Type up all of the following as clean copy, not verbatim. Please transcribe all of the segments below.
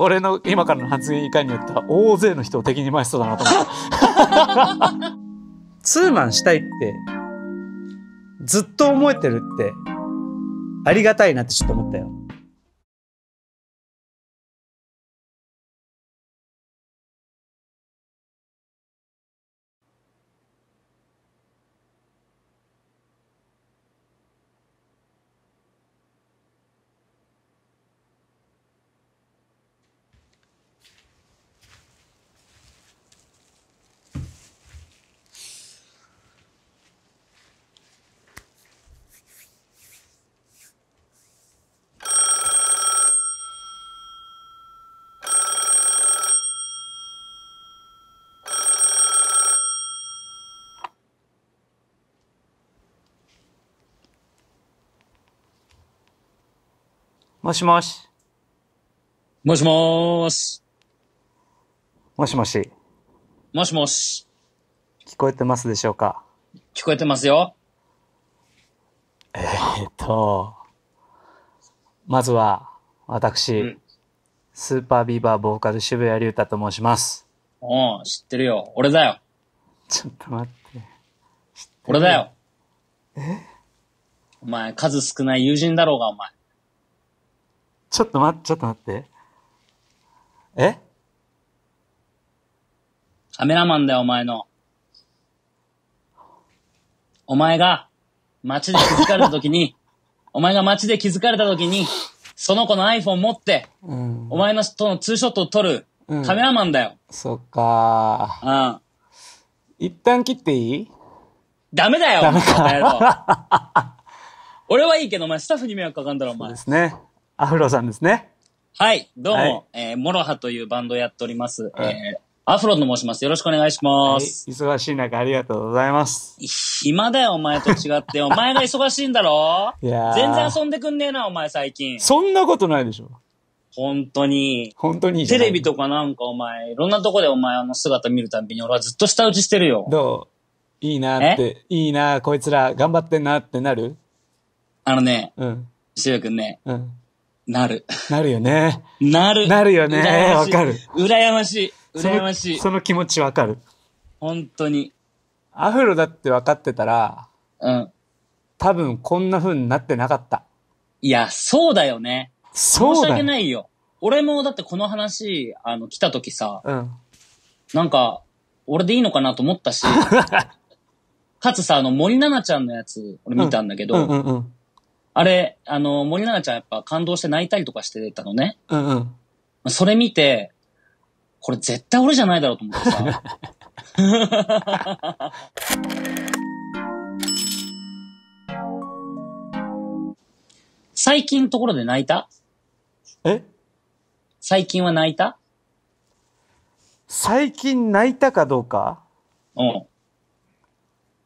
俺の今からの発言以下によっては大勢の人を敵に回しそうだなと思った。ツーマンしたいってずっと思えてるってありがたいなってちょっと思ったよ。もしもし。もしもーし。もしもし。もしもし。聞こえてますでしょうか？聞こえてますよ。まずは、私、スーパービーバーボーカル渋谷龍太と申します。うん、知ってるよ。俺だよ。ちょっと待って。俺だよ。え？お前、数少ない友人だろうが、お前。ちょっと待って。え？カメラマンだよ、お前の。お前が、街で気づかれたときに、その子の iPhone 持って、お前のとのツーショットを撮る、カメラマンだよ。そっかー。一旦切っていい？ダメだよ、お前か。俺はいいけど、お前スタッフに迷惑かかんだろ、お前。そうですね。アフロさんですね。はい、どうも、モロハというバンドをやっております。アフロと申します。よろしくお願いします。忙しい中ありがとうございます。暇だよ、お前と違って。お前が忙しいんだろ？いやー。全然遊んでくんねえな、お前最近。そんなことないでしょ。本当に。本当にいいじゃん。テレビとかなんかお前、いろんなとこでお前あの姿見るたびに俺はずっと舌打ちしてるよ。どう？いいなって、いいな、こいつら頑張ってんなってなる？あのね、しゅうくんね。なる。なるよね。なるよね。わかる。羨ましい。羨ましい。その気持ちわかる。本当に。アフロだって分かってたら、多分こんな風になってなかった。いや、そうだよね。そうだ。申し訳ないよ。俺もだってこの話、来た時さ、なんか、俺でいいのかなと思ったし、かつさ、森七菜ちゃんのやつ、俺見たんだけど、あれ、森七菜ちゃんやっぱ感動して泣いたりとかしてたのね。それ見て、これ絶対俺じゃないだろうと思ってさ。最近のところで泣いた？え？最近は泣いた？最近泣いたかどうか？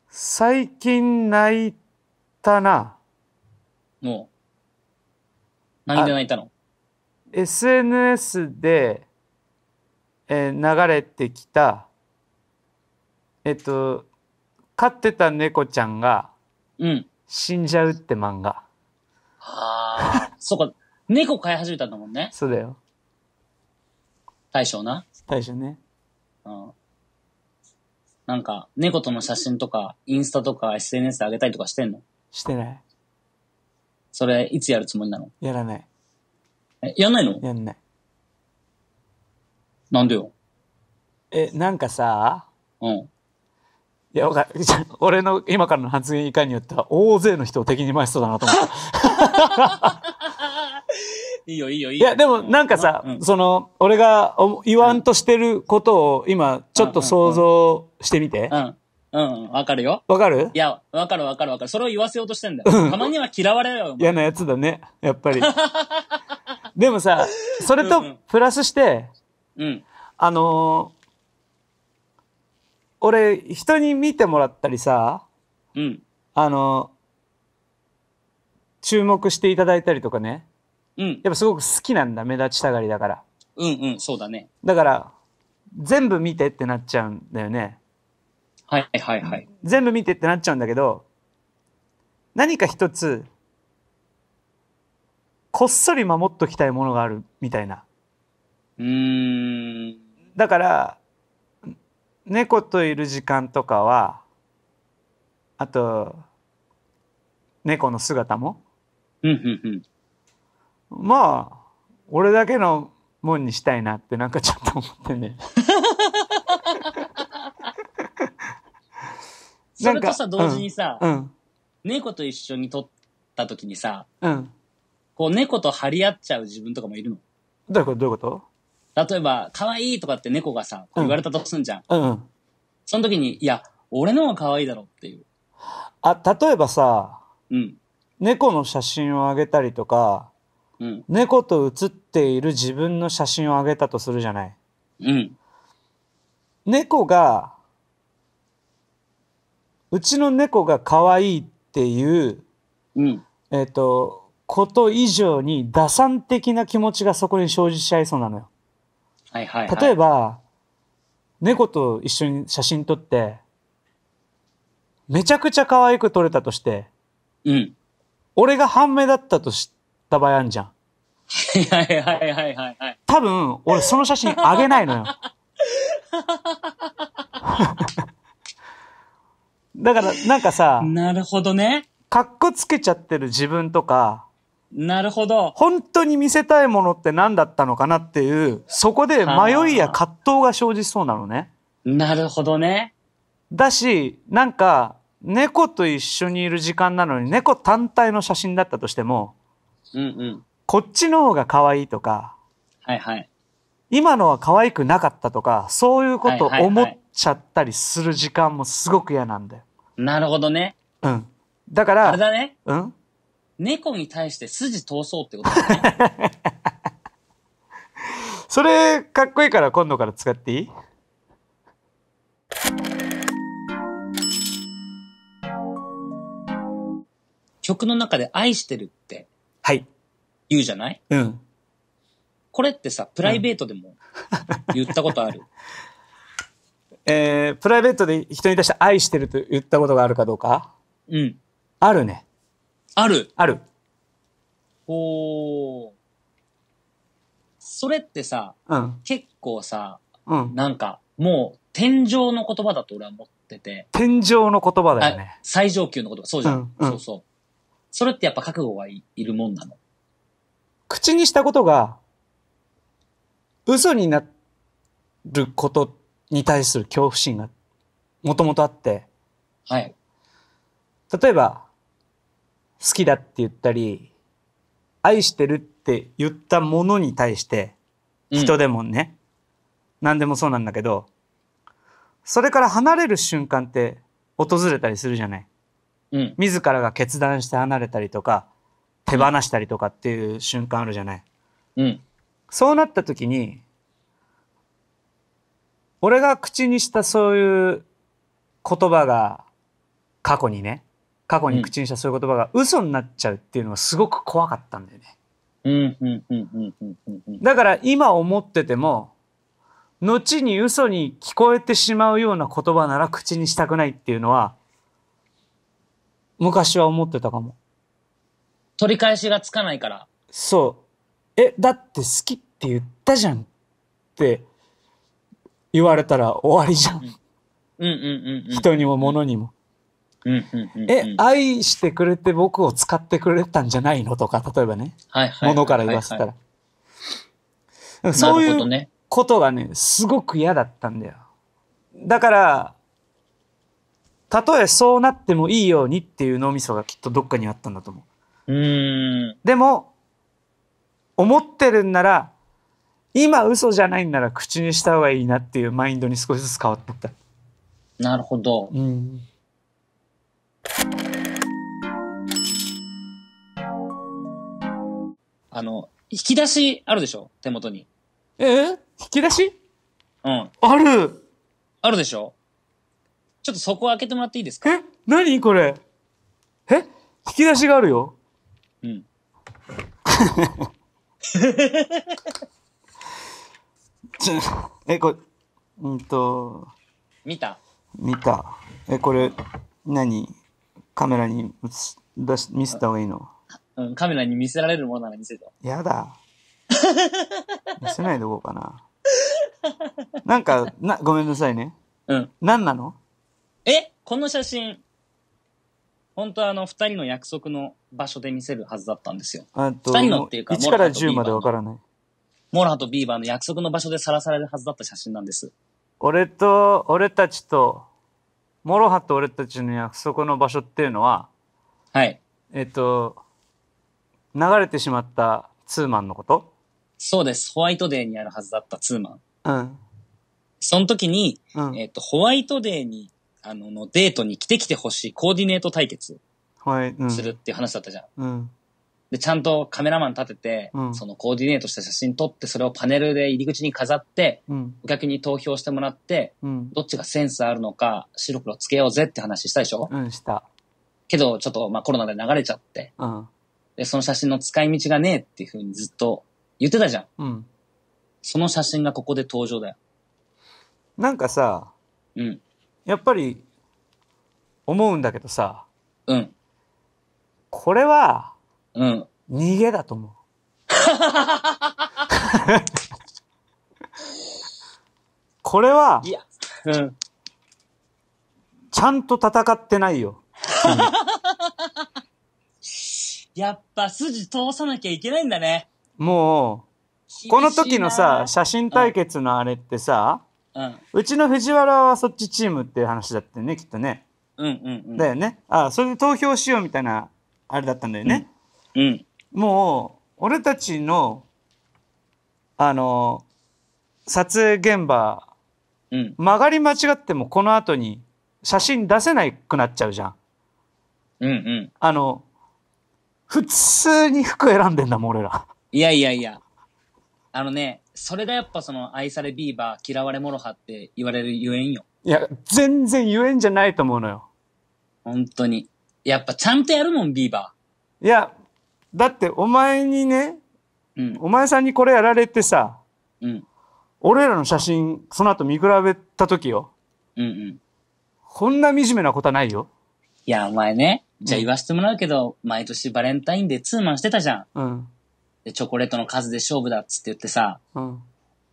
最近泣いたな。もう何で泣いたの？ SNS で、流れてきた飼ってた猫ちゃんが死んじゃうって漫画。はあ。そうか、猫飼い始めたんだもんね。そうだよ。大将な。大将ね。なんか猫との写真とかインスタとか SNS で上げたりとかしてんの？してない。それ、いつやるつもりなの？やらない。え、やんないの？やんない。なんでよ。なんかさ、いや、俺の今からの発言以下によっては、大勢の人を敵に回しそうだなと思った。いいよ。いや、でもなんかさ、俺が言わんとしてることを今、ちょっと想像してみて。わかるよ。わかる？いや、わかる。それを言わせようとしてんだよ。たまには嫌われよ。嫌なやつだね、やっぱり。でもさ、それとプラスして、俺、人に見てもらったりさ、注目していただいたりとかね、やっぱすごく好きなんだ、目立ちたがりだから。そうだね。だから、全部見てってなっちゃうんだよね。はい。全部見てってなっちゃうんだけど、何か一つ、こっそり守っときたいものがあるみたいな。だから猫といる時間とかは、あと猫の姿もまあ俺だけのもんにしたいなってなんかちょっと思ってね。それとさ同時にさ、猫と一緒に撮った時にさ、こう猫と張り合っちゃう自分とかもいるの？どういうこと？どういうこと？例えば可愛いとかって猫がさ言われたとすんじゃん。その時にいや俺の方が可愛いだろっていう。あ、例えばさ、猫の写真をあげたりとか、猫と写っている自分の写真をあげたとするじゃない。猫が、うちの猫が可愛いっていう、こと以上に打算的な気持ちがそこに生じちゃいそうなのよ。例えば猫と一緒に写真撮ってめちゃくちゃ可愛く撮れたとして、俺が半目だったとした場合あるじゃん。多分俺その写真あげないのよ。だからなんかさ、なるほどね。かっこつけちゃってる自分とか、なるほど。本当に見せたいものって何だったのかなっていう、そこで迷いや葛藤が生じそうなのね。なるほどね。だし、なんか猫と一緒にいる時間なのに猫単体の写真だったとしても、こっちの方が可愛いとか、今のは可愛くなかったとか、そういうことを思っちゃったりする時間もすごく嫌なんだよ。なるほどね。だからあれだね。猫に対して筋通そうってことだね。それかっこいいから今度から使っていい？曲の中で愛してるって言うじゃない？これってさ、プライベートでも言ったことある？プライベートで人に対して愛してると言ったことがあるかどうか？あるね。ある？ある。おー。それってさ、結構さ、なんかもう天上の言葉だと俺は思ってて。天上の言葉だよね。最上級の言葉。そうじゃん。そうそう。それってやっぱ覚悟がいるもんなの？口にしたことが嘘になることに対する恐怖心がもともとあって、例えば好きだって言ったり愛してるって言ったものに対して、人でもね、何でもそうなんだけど、それから離れる瞬間って訪れたりするじゃない。自らが決断して離れたりとか手放したりとかっていう瞬間あるじゃない。そうなった時に俺が口にしたそういう言葉が、過去にね、過去に口にしたそういう言葉が嘘になっちゃうっていうのがすごく怖かったんだよね。だから今思ってても後に嘘に聞こえてしまうような言葉なら口にしたくないっていうのは昔は思ってたかも。取り返しがつかないから。そう。だって好きって言ったじゃんって言われたら終わりじゃん。人にも物にも。愛してくれて僕を使ってくれたんじゃないのとか、例えばね。物から言わせたら。そういうことがね、すごく嫌だったんだよ。だから、たとえそうなってもいいようにっていう脳みそがきっとどっかにあったんだと思う。でも思ってるんなら今嘘じゃないんなら口にした方がいいなっていうマインドに少しずつ変わってった。なるほど。引き出しあるでしょ、手元に。引き出し？ある。あるでしょ。ちょっとそこを開けてもらっていいですか？何これ？引き出しがあるよ。これ、見た。これ、何？カメラに見せた方がいいの？カメラに見せられるものなら見せた。やだ。見せないでおこうかな。なんかな、ごめんなさいね。うん。何なの？この写真。本当は二人の約束の場所で見せるはずだったんですよ。二人のっていうか、1から10までわからない。モラとビーバーの約束の場所でさらされるはずだった写真なんです。俺たちと、モロハと俺たちの約束の場所っていうのは、はい。流れてしまったツーマンのこと？そうです。ホワイトデーにあるはずだったツーマン。うん。その時に、うん、ホワイトデーに、のデートに来てほしいコーディネート対決するっていう話だったじゃん。うん、で、ちゃんとカメラマン立てて、うん、そのコーディネートした写真撮って、それをパネルで入り口に飾って、うん、お客に投票してもらって、うん、どっちがセンスあるのか白黒つけようぜって話したでしょ？うん、した。けど、ちょっと、まあ、コロナで流れちゃって、うん、で、その写真の使い道がねえっていう風にずっと言ってたじゃん。うん、その写真がここで登場だよ。なんかさ、うん。やっぱり思うんだけどさ、うん、これは、うん、逃げだと思う。これは、いや、うん、ちゃんと戦ってないよ。やっぱ筋通さなきゃいけないんだね。もうこの時のさ、写真対決のあれってさ、うんうん、うちの藤原はそっちチームっていう話だったよね、きっとね。うんうんうん。だよね。ああ、それで投票しようみたいな、あれだったんだよね。うん。うん、もう、俺たちの、撮影現場、うん、曲がり間違ってもこの後に写真出せなくなっちゃうじゃん。うんうん。普通に服選んでんだもん、俺ら。いやいやいや。ね、それがやっぱ愛されビーバー、嫌われモロハって言われるゆえんよ。いや、全然ゆえんじゃないと思うのよ。本当に。やっぱちゃんとやるもん、ビーバー。いや、だってお前にね、うん、お前さんにこれやられてさ、うん、俺らの写真、その後見比べた時よ。うんうん。こんな惨めなことはないよ。いや、お前ね、じゃあ言わせてもらうけど、うん、毎年バレンタインデーツーマンしてたじゃん。うん。で、チョコレートの数で勝負だっつって言ってさ、うん、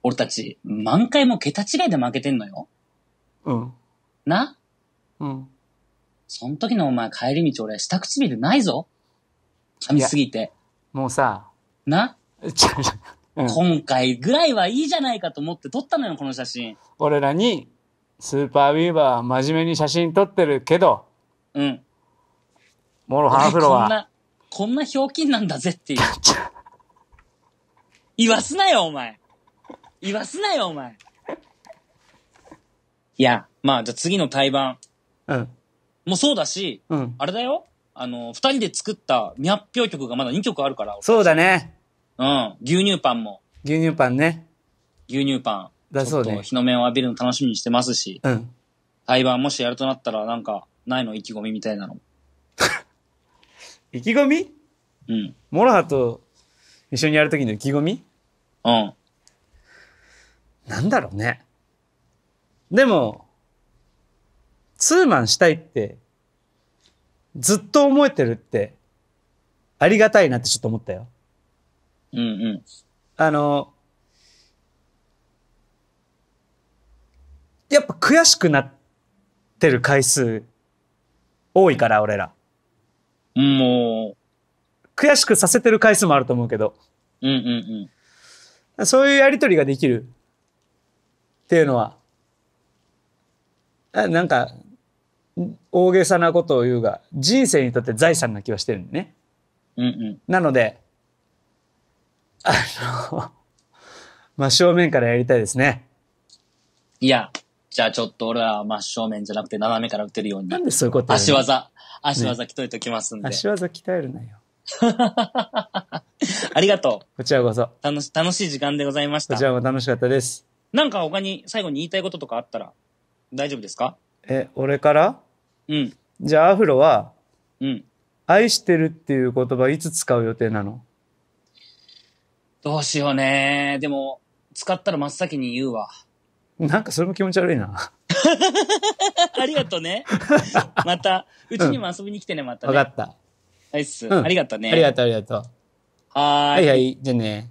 俺たち、満回も桁違いで負けてんのよ。うん。な？うん。そん時のお前帰り道俺、下唇ないぞ。噛みすぎて。もうさ。な？うん、今回ぐらいはいいじゃないかと思って撮ったのよ、この写真。俺らに、スーパービーバーは真面目に写真撮ってるけど、うん。モロハンフロは。こんなひょうきんなんだぜっていう。言わすなよ、お前。言わすなよ、お前。いや、まあ、じゃあ次の対バン。うん。もうそうだし、うん、あれだよ。二人で作った未発表曲がまだ2曲あるから。そうだね。うん。牛乳パンも。牛乳パンね。牛乳パン。だそうね。ちょっと日の目を浴びるの楽しみにしてますし。うん。対バンもしやるとなったら、なんか、ないの意気込みみたいなの。意気込み？うん。モロハと一緒にやるときの意気込み？うん。なんだろうね。でも、ツーマンしたいって、ずっと思えてるって、ありがたいなってちょっと思ったよ。うんうん。やっぱ悔しくなってる回数、多いから、俺ら。もう、悔しくさせてる回数もあると思うけど。うんうんうん。そういうやりとりができる。っていうのは、なんか、大げさなことを言うが、人生にとって財産な気はしてるんでね。うんうん。なので、真正面からやりたいですね。いや、じゃあちょっと俺は真正面じゃなくて斜めから打てるように。なんでそういうこと言うの？足技鍛えときますんで。足技鍛えるなよ。ありがとう。こちらこそ。楽しい時間でございました。こちらも楽しかったです。なんか他に最後に言いたいこととかあったら大丈夫ですか？俺から？うん。じゃあアフロは、うん。愛してるっていう言葉いつ使う予定なの？どうしようね。でも、使ったら真っ先に言うわ。なんかそれも気持ち悪いな。ありがとうね。また、うちにも遊びに来てね、またね。わかった。はいっす。ありがとうね。ありがとう、ありがとう。はーい。はいはい、じゃあね。